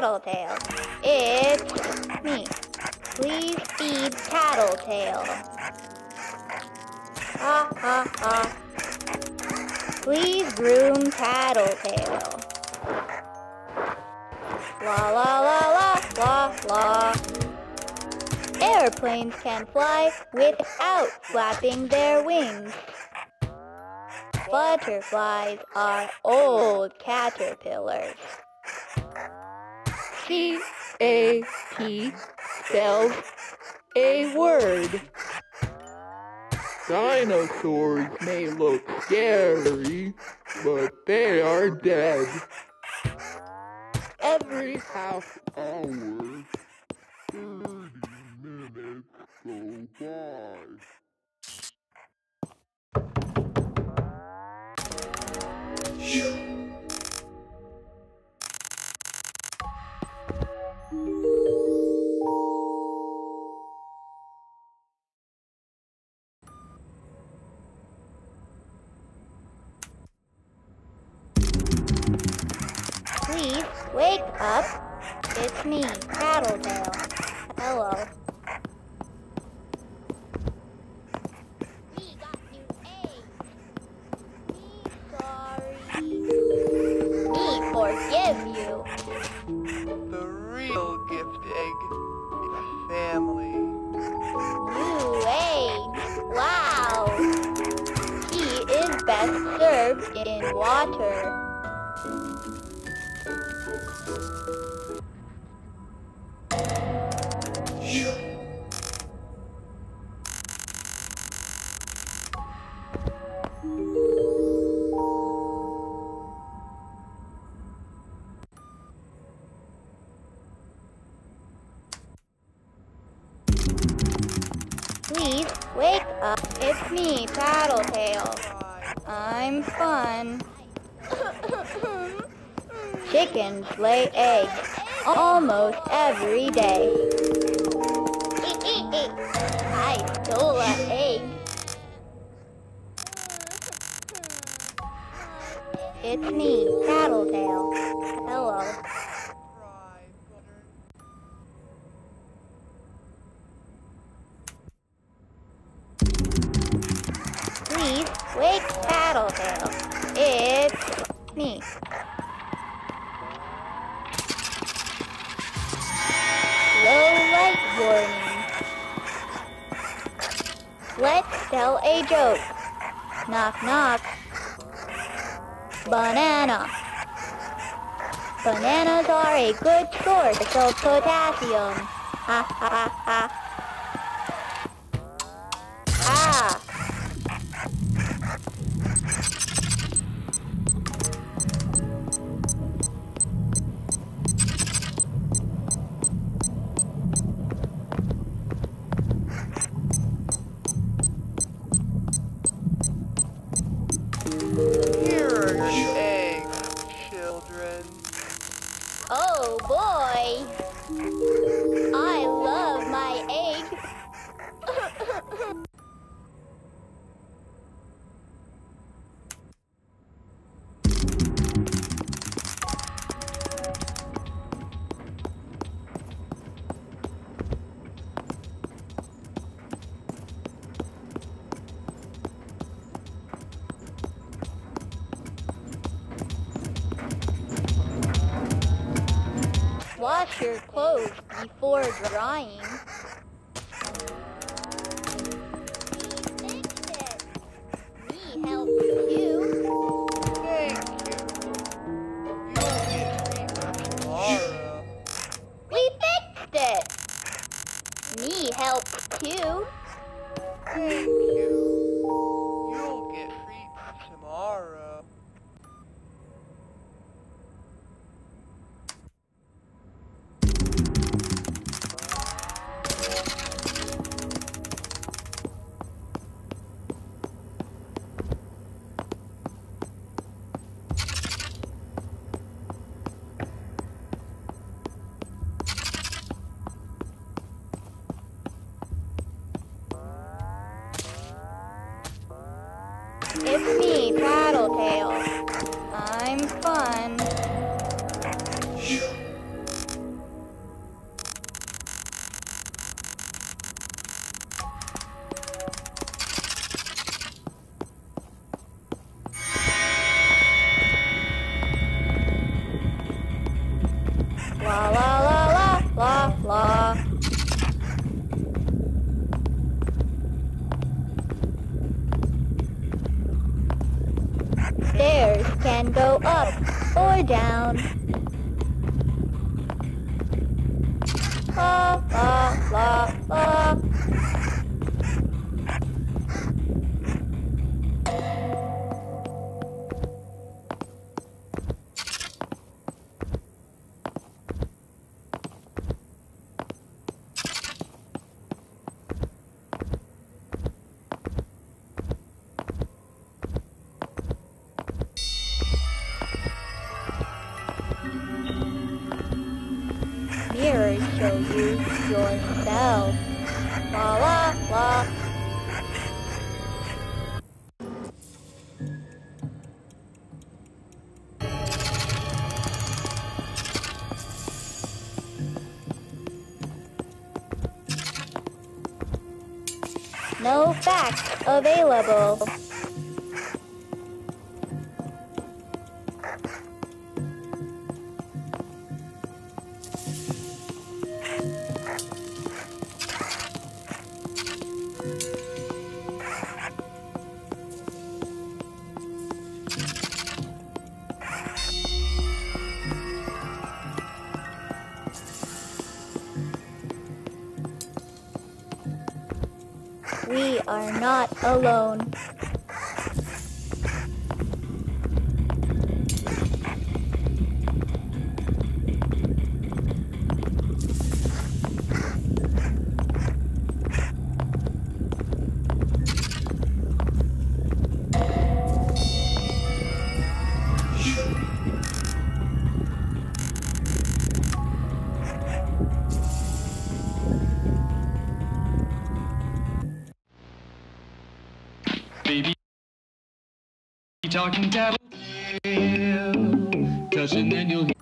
Tattletail. It's me. Please feed Tattletail. Ha ha ha. Please groom Tattletail. La la la la la la. Airplanes can fly without flapping their wings. Butterflies are old caterpillars. C-A-T spells a word. Dinosaurs may look scary, but they are dead. Every half hour, 30 minutes go by. Please wake up. It's me, Tattletail. Hello. We got new eggs. Me sorry. Me forgive you. The real gift egg is family. New eggs. Wow. He is best served in water. Please wake up. It's me, Tattletail. I'm fun. Chickens lay eggs almost every day. I stole an egg. It's me, Tattletail. Hello. Please wake Tattletail. It's me. Warning. Let's tell a joke. Knock knock. Banana. Bananas are a good source of potassium. Ha ha ha. Ah. Oh boy! I love my egg! Wash your clothes before drying. We fixed it. We helped you. Thank you. You'll be treated tomorrow. We fixed it. Me helped you. Thank you. You'll get treated tomorrow. up or down. La, la, la, la. Mirrors show you yourself. La la la. No facts available. We are not alone. Talking Tattletail, 'cause and then you'll hear.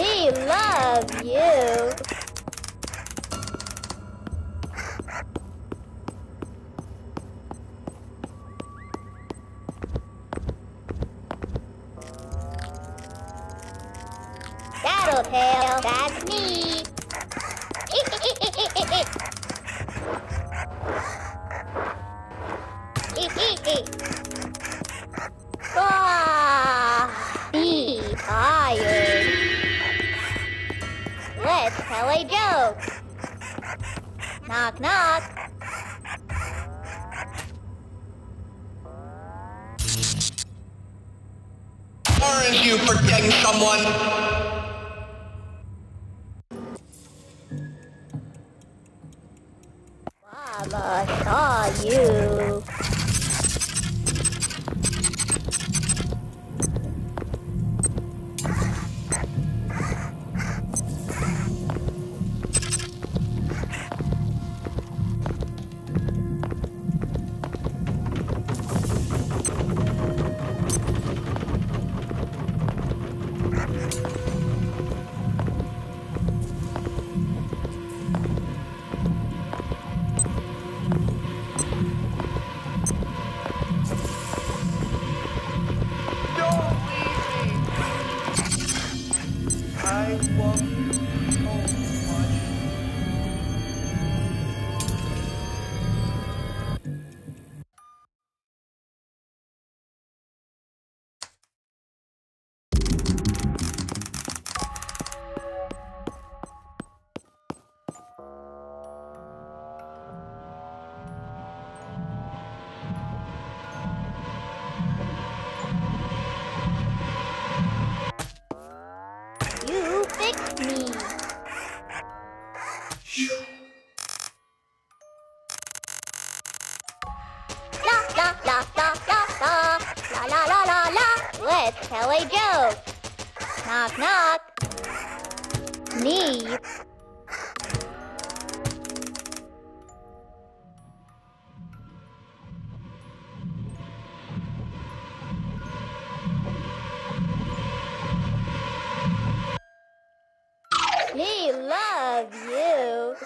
We love you. Tattletail, that's me. Be tired. Let's tell a joke. Knock, knock. Aren't you protecting someone? Mama saw you. I love you so Let's tell a joke. Knock, knock. Me. Me. love you.